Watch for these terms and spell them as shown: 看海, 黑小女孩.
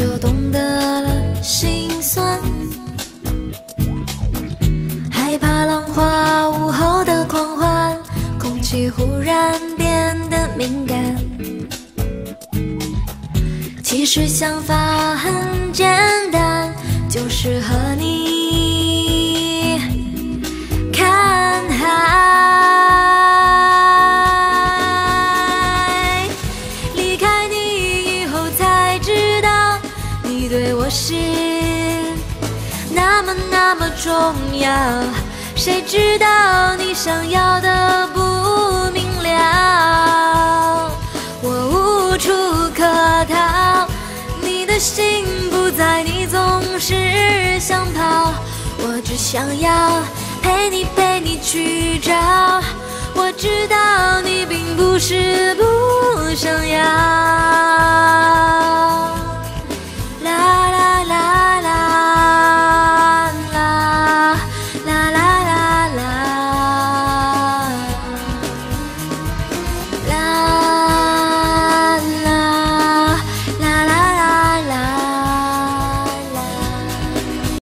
就懂得了心酸，害怕浪花午后的狂欢，空气忽然变得敏感。其实想法很简单，就是和你看海。 是那么那么重要，谁知道你想要的不明了，我无处可逃，你的心不在，你总是想跑，我只想要陪你去找，我知道你并不是不想要。